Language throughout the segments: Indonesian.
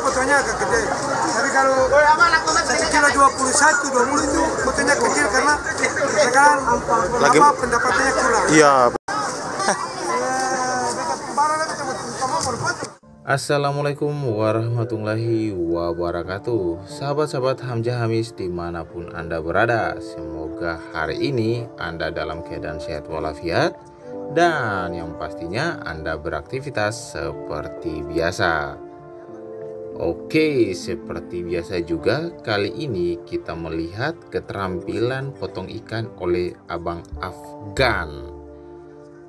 Fotonya agak gede, tapi kalau sekilo 21, 20 itu fotonya kecil karena sekarang pendapatannya kurang. Iya. Assalamualaikum warahmatullahi wabarakatuh. Sahabat-sahabat Hamzah Hamiz dimanapun Anda berada, semoga hari ini Anda dalam keadaan sehat walafiat dan yang pastinya Anda beraktivitas seperti biasa. Oke, seperti biasa juga kali ini kita melihat keterampilan potong ikan oleh Abang Afgan.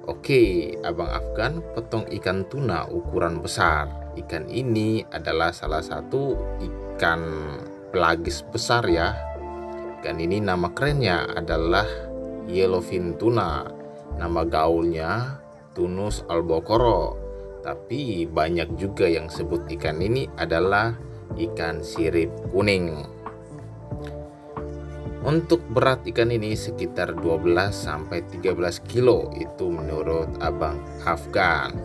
Oke, Abang Afgan potong ikan tuna ukuran besar. Ikan ini adalah salah satu ikan pelagis besar ya. Ikan ini nama kerennya adalah yellowfin tuna. Nama gaulnya Thunnus albacares. Tapi banyak juga yang sebut ikan ini adalah ikan sirip kuning. Untuk berat ikan ini sekitar 12-13 kilo itu menurut Abang Afgan.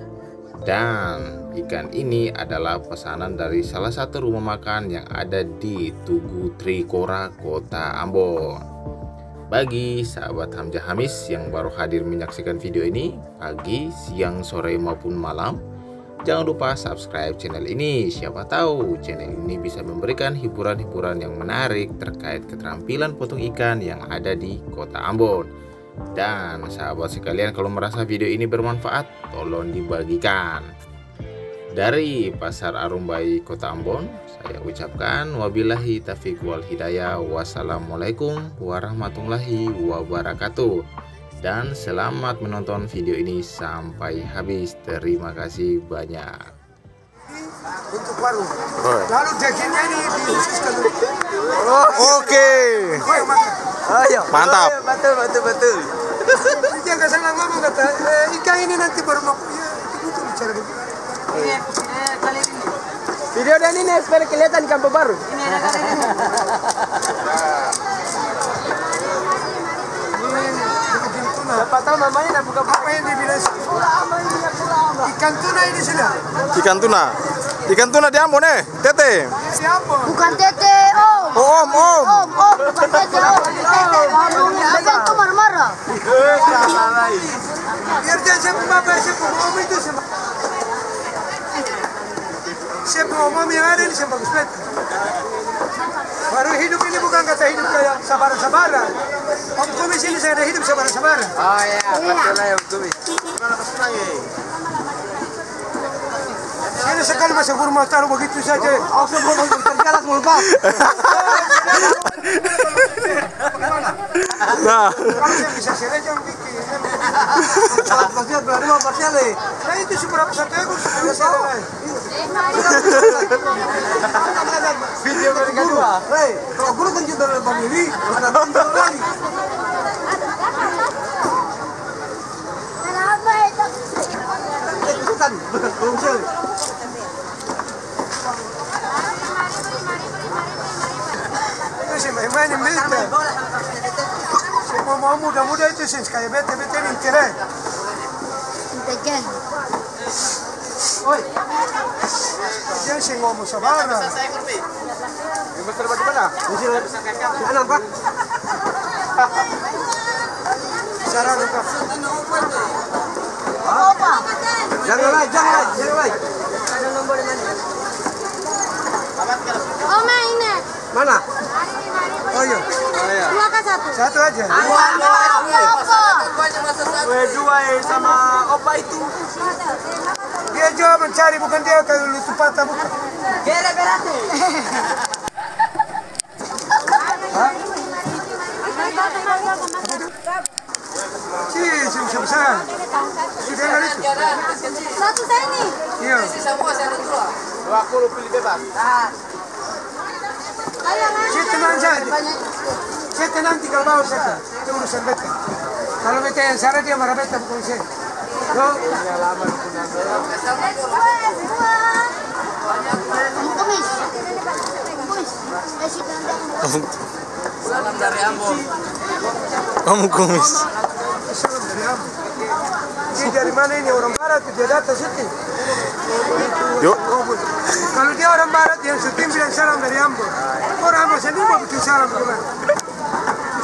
Dan ikan ini adalah pesanan dari salah satu rumah makan yang ada di Tugu Trikora, Kota Ambon. Bagi sahabat Hamzah Hamiz yang baru hadir menyaksikan video ini pagi, siang, sore maupun malam, jangan lupa subscribe channel ini. Siapa tahu channel ini bisa memberikan hiburan-hiburan yang menarik terkait keterampilan potong ikan yang ada di Kota Ambon. Dan sahabat sekalian, kalau merasa video ini bermanfaat, tolong dibagikan. Dari Pasar Arumbae, Kota Ambon, saya ucapkan wabillahi taufiq wal hidayah, wassalamualaikum warahmatullahi wabarakatuh. Dan selamat menonton video ini sampai habis. Terima kasih banyak. Untuk warung. Lalu dagingnya ini dihususkan. Oke. Ayo. Mantap. Betul. Dia nggak salah ngomong, kata ikan ini nanti baru mau butuh bicara gitu. Video dan ini supaya kelihatan di kampung baru. Ini ada kali ini. Siapa tahu namanya nak buka apa yang dibilang? Ikan tuna ini sudah. Ikan tuna. Ikan tuna di Ambon Tete. Di Ambon. Bukan Tete Om. Om bukan Tete Om. Tete Om. Abang tu marah-marah. Biar dia siapa bapak siapa Om itu siapa. Siapa umum yang ada ini siapa Gusmet. Baru hidup ini bukan kata hidup kayak sabaran-sabaran. Om Kumis ini saya ada hidup sabaran-sabaran. Oh ya, betul ya Om Kumis. Saya sekali masuk rumah taruh begitu saja. Aku belum terjalan mulbak. Nah, kalau saya bisa saya jangan pikir. Salah pasnya berani mau pasnya leh. Nah itu seberapa satu aku sudah salah. Video dari kedua, Ray. Kalau guru tunjuk dalam pemili, ada tonton lagi. Kenapa itu? Bukan, bukan. Itu sih main-main militer. Semua mau muda-muda itu sih kayak bete-bete ini keren. Bete. Oi. Dia sih ngomong sabar. Yang besar bagaimana? Kecil anak Pak. Cara lupa. Apa? Jangan lagi. Ada nomor yang mana? Oh, mana? Mana? Oh iya. Dua ke satu. Satu aja. Dua sama Opa itu. Dia juga mencari, bukan dia kalau lu tupata bukan. Gara-garate. Hah? Siapa? Sudah ada itu. Satu saya ini. Iya. Semua saya dua. Dua aku pilih bebas. Ah. Saya tenang saja. Saya tenang tinggal bawa saja. Itu urusan beta. Kalau beta yang salah dia marah beta bukan saya. Salam dari Ambon. Kamu Kumis. Salam dari Ambon. Dia dari mana ini, orang barat? Dia datang sini. Yuk. Kalau dia orang barat yang setim bilang salam dari Ambon. Orang Ambon sendiri mau bikin salam gimana?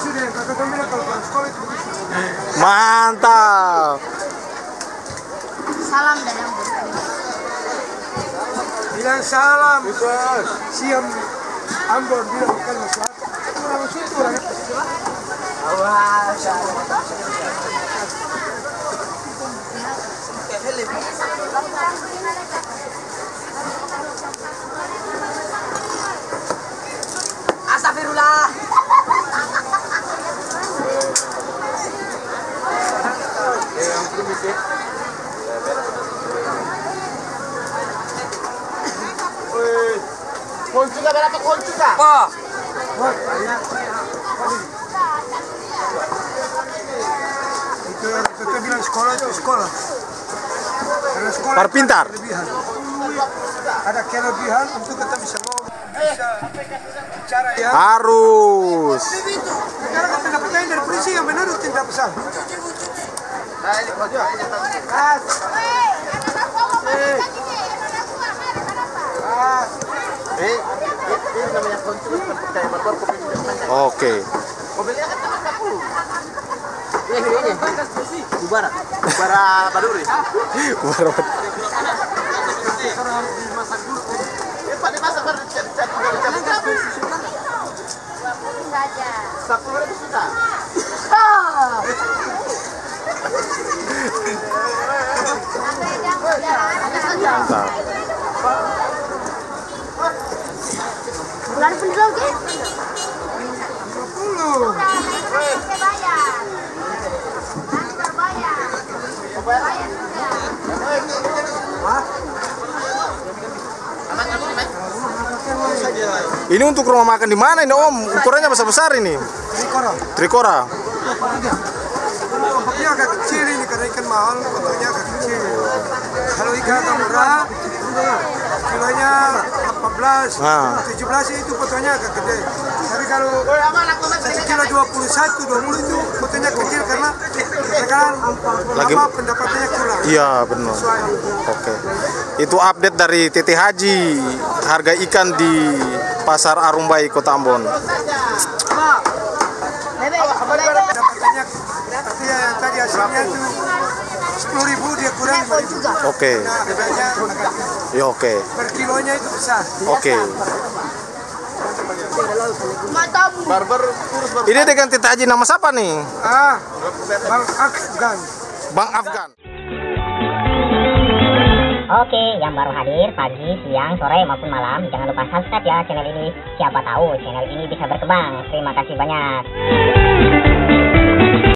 Sudah kakak pembina kalau sekolah itu. Mantap. Salam dari Ambon. Bilang salam. Siam Ambon bilang bukan masalah. Orang situ orang. Awas. Astagfirullah. Kuncuka berapa kuncuka? Pak. Itu kita bilang sekolah itu sekolah. Perpintar. Ada kelebihan untuk kita bisa ngomong, bisa bicara ya. Harus. Sekarang kita dapat lain dari polisi yang benar itu tidak besar. Oke. Ini untuk rumah makan di mana ini Om? Ukurannya besar-besar ini. Trikora. Trikora. Ini agak kecil ini karena ikan mahal, kotorannya agak kecil. Kalau ikan murah, kilonya 14, 17 itu kotorannya agak gede. Tapi kalau 1 kilo 21, 20 itu kotorannya kecil karena sekarang lama pendapatannya kurang. Iya benar. Oke. Itu update dari TT Haji harga ikan di Pasar Arumbae, Kota Ambon. Oke. Ya oke. Per kilonya itu besar. Oke. Ini dengan Tita Haji nama siapa nih? Ah, Bang Afgan. Bang Afgan. Oke, yang baru hadir pagi, siang, sore maupun malam, jangan lupa subscribe ya channel ini. Siapa tahu channel ini bisa berkembang. Terima kasih banyak.